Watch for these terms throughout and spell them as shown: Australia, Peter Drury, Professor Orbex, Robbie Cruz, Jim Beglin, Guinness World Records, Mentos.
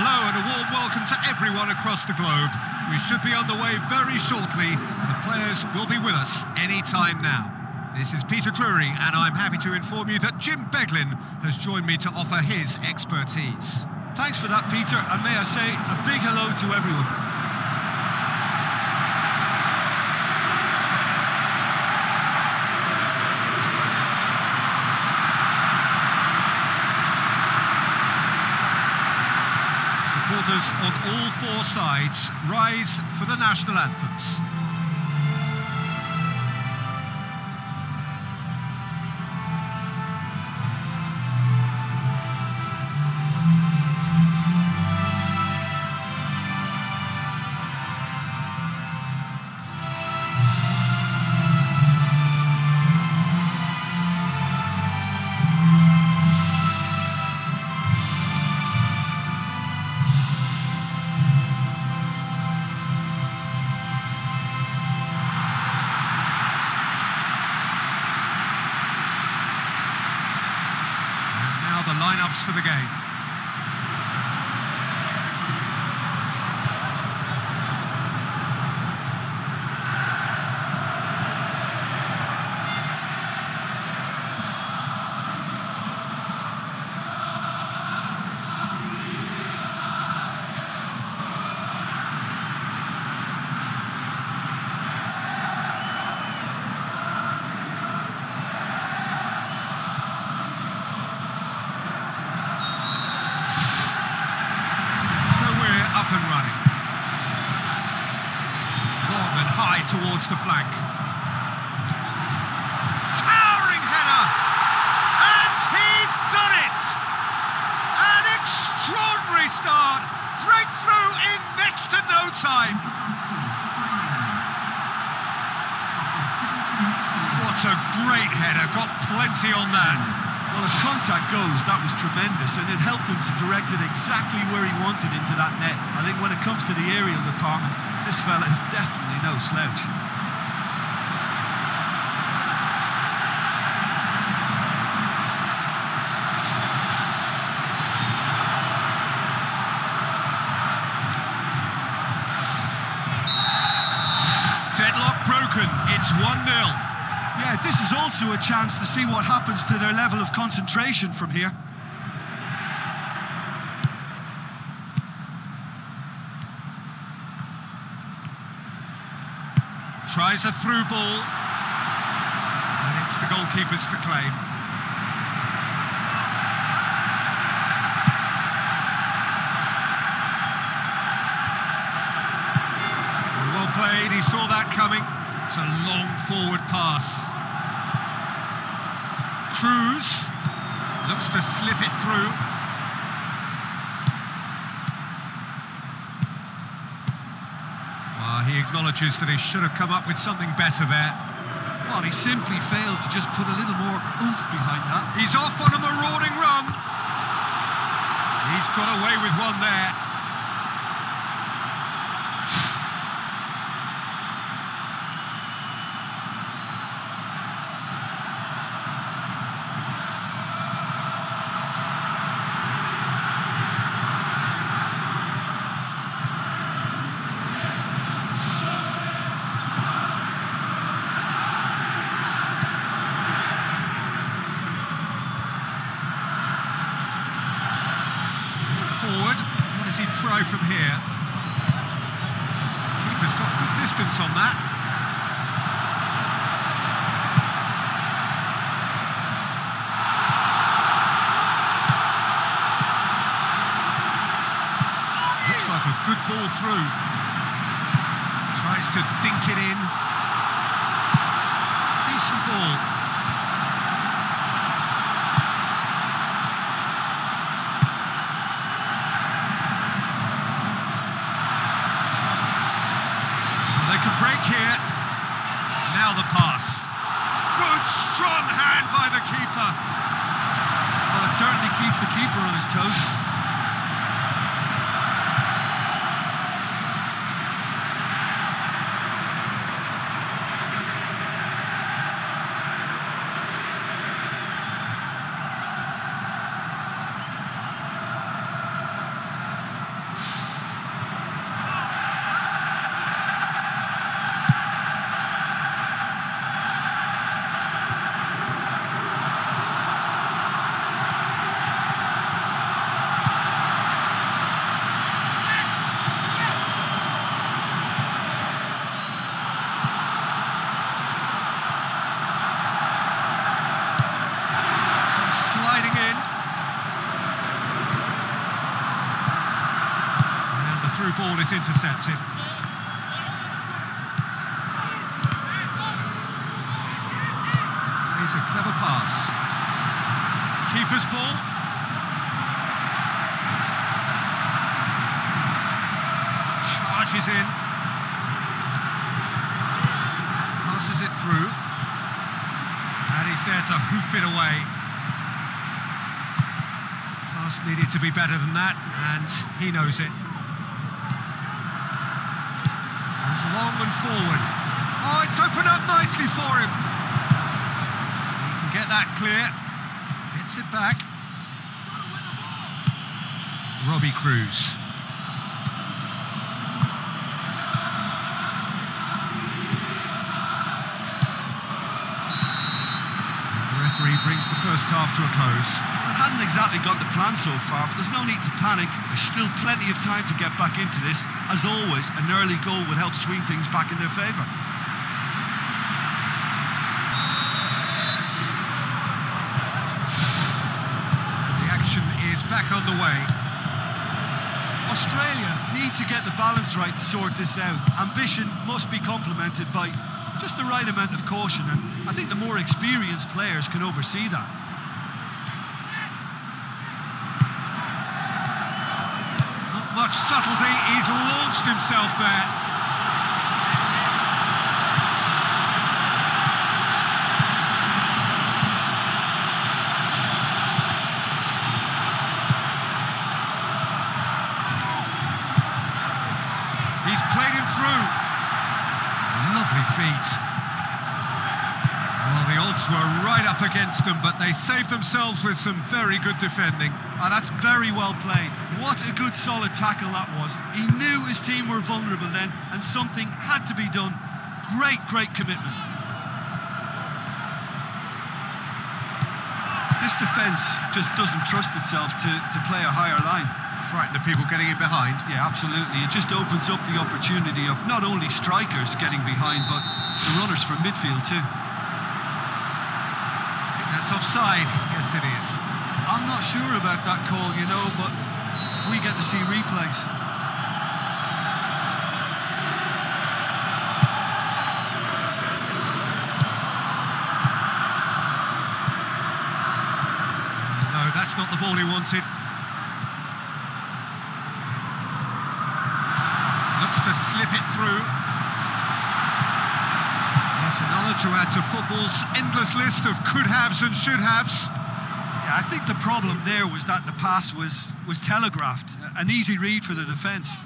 Hello and a warm welcome to everyone across the globe. We should be on the way very shortly. The players will be with us any time now. This is Peter Drury, and I'm happy to inform you that Jim Beglin has joined me to offer his expertise. Thanks for that, Peter, and may I say a big hello to everyone. Supporters on all four sides rise for the national anthems. The lineups for the game. Towards the flank. Towering header! And he's done it! An extraordinary start! Breakthrough in next to no time! What a great header! Got plenty on that. Well, as contact goes, that was tremendous, and it helped him to direct it exactly where he wanted into that net. I think when it comes to the aerial department, this fella is definitely no slouch. Deadlock broken, it's 1-0. Yeah, this is also a chance to see what happens to their level of concentration from here. Tries a through ball, and it's the goalkeeper's to claim. Well played, he saw that coming. It's a long forward pass. Cruz looks to slip it through. He acknowledges that he should have come up with something better there. Well, he simply failed to just put a little more oomph behind that. He's off on a marauding run. He's got away with one there. Try from here. Keeper's got good distance on that. Looks like a good ball through. Tries to dink it in. Decent ball. Break here. Now the pass. Good strong hand by the keeper. Well, it certainly keeps the keeper on his toes. through ball is intercepted. Plays a clever pass. Keeper's ball. Charges in. Passes it through. And he's there to hoof it away. Needed to be better than that, and he knows it. Goes long and forward. Oh, it's opened up nicely for him. He can get that clear. Gets it back. Robbie Cruz. The referee brings the first half to a close. Hasn't exactly got the plan so far, but there's no need to panic. There's still plenty of time to get back into this. As always, an early goal would help swing things back in their favour. The action is back on the way. Australia need to get the balance right to sort this out. Ambition must be complemented by just the right amount of caution, and I think the more experienced players can oversee that. Much subtlety, he's launched himself there. He's played him through. Lovely feet. Well, the odds were right up against them, but they saved themselves with some very good defending. Oh, that's very well played. What a good solid tackle that was. He knew his team were vulnerable then, and something had to be done. Great commitment. This defence just doesn't trust itself to play a higher line. Frightened of people getting in behind. Yeah, absolutely. It just opens up the opportunity of not only strikers getting behind, but the runners from midfield too. I think that's offside. Yes, it is. I'm not sure about that call, you know, but we get to see replays. No, that's not the ball he wanted. Looks to slip it through. Yet another to add to football's endless list of could-haves and should-haves. I think the problem there was that the pass was telegraphed. An easy read for the defence.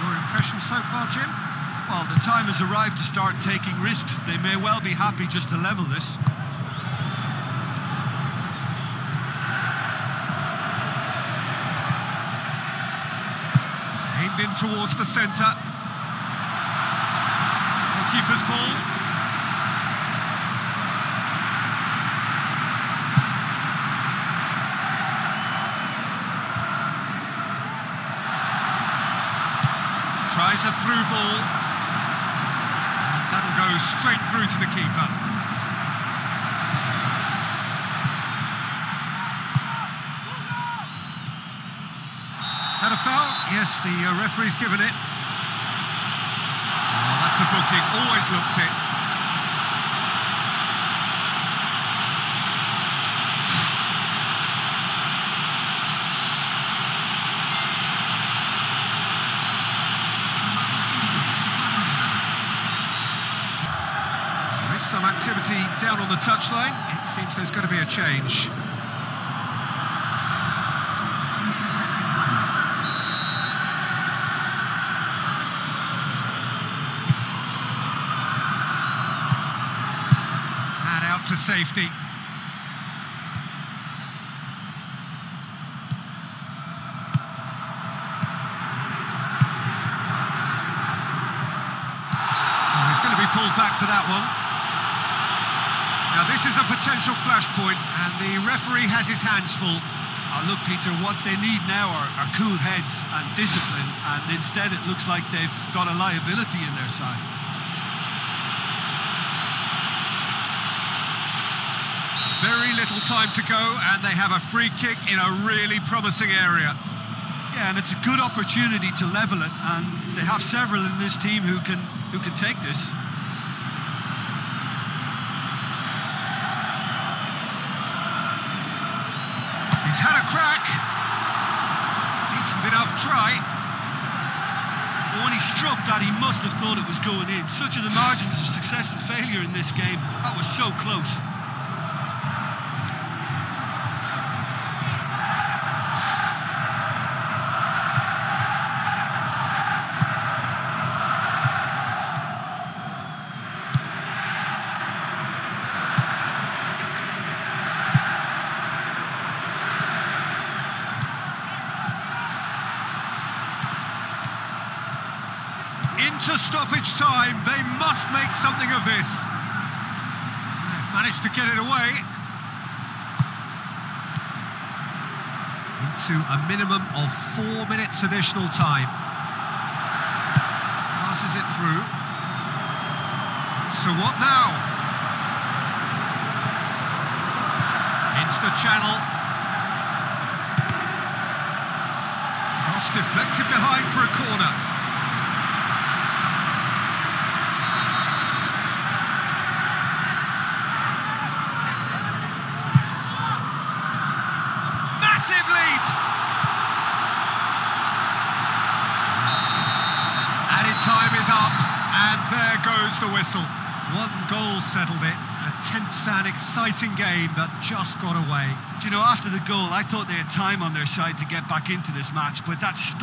Your impression so far, Jim? Well, the time has arrived to start taking risks. They may well be happy just to level this. Aimed in towards the centre. Keeper's ball. Tries a through ball. And that'll go straight through to the keeper. Had a foul? Yes, the referee's given it. The booking always looked it. There's some activity down on the touchline. It seems there's going to be a change. To safety. Oh, he's going to be pulled back for that one. Now this is a potential flashpoint, and the referee has his hands full. Oh, look, Peter, what they need now are cool heads and discipline, and instead it looks like they've got a liability in their side. Very little time to go, and they have a free kick in a really promising area. Yeah, and it's a good opportunity to level it, and they have several in this team who can take this. He's had a crack. Decent enough try. But when he struck that, he must have thought it was going in. Such are the margins of success and failure in this game. That was so close. Into stoppage time, they must make something of this. They've managed to get it away. Into a minimum of 4 minutes additional time. Passes it through. So what now? Into the channel. Cross deflected behind for a corner. Time is up, and there goes the whistle. One goal settled it. A tense and exciting game that just got away. Do you know, after the goal, I thought they had time on their side to get back into this match, but that's...